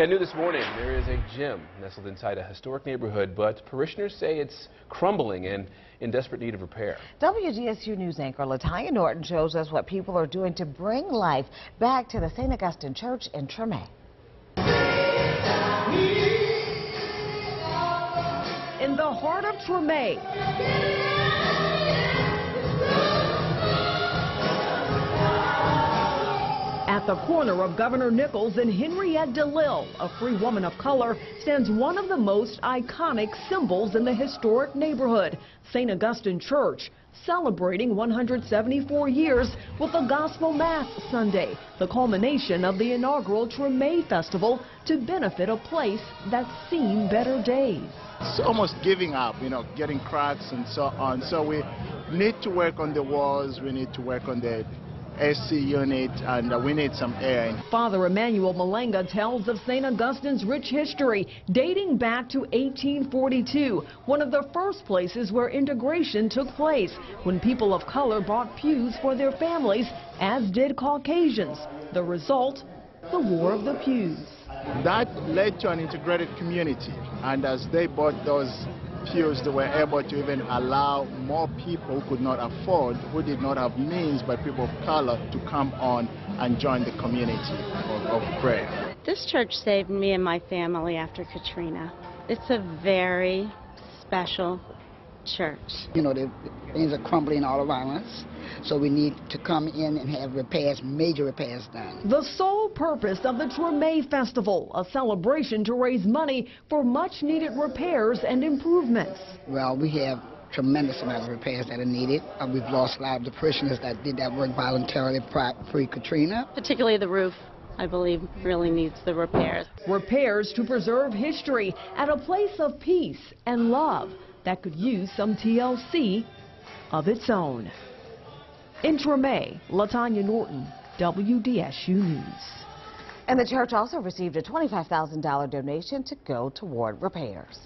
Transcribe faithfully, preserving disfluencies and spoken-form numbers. And new this morning, there is a gym nestled inside a historic neighborhood, but parishioners say it's crumbling and in desperate need of repair. W D S U News anchor Latoya Norton shows us what people are doing to bring life back to the Saint Augustine Church in Treme. In the heart of Treme, at the corner of Governor Nicholls and Henriette DeLille, a free woman of color, stands one of the most iconic symbols in the historic neighborhood, Saint Augustine Church, celebrating one hundred seventy-four years with the Gospel Mass Sunday, the culmination of the inaugural Treme Festival to benefit a place that's seen better days. It's almost giving up, you know, getting cracks and so on. So we need to work on the walls, we need to work on the S C unit, and we need some air. Father Emmanuel Malenga tells of Saint Augustine's rich history dating back to eighteen forty-two, one of the first places where integration took place, when people of color bought pews for their families, as did Caucasians. The result, the War of the Pews. That led to an integrated community, and as they bought those pews, they were able to even allow more people who could not afford, who did not have means, but people of color, to come on and join the community of, of prayer. This church saved me and my family after Katrina. It's a very special church. You know, the things are crumbling all around us, so we need to come in and have repairs, major repairs done. The sole purpose of the Treme Festival, a celebration to raise money for much needed repairs and improvements. Well, we have tremendous amount of repairs that are needed. Uh, we've lost lives of parishioners that did that work voluntarily pre-Katrina. Particularly the roof, I believe, really needs the repairs. Repairs to preserve history at a place of peace and love that could use some T L C of its own. In Treme, Latoya Norton, W D S U News. And the church also received a twenty-five thousand dollar donation to go toward repairs.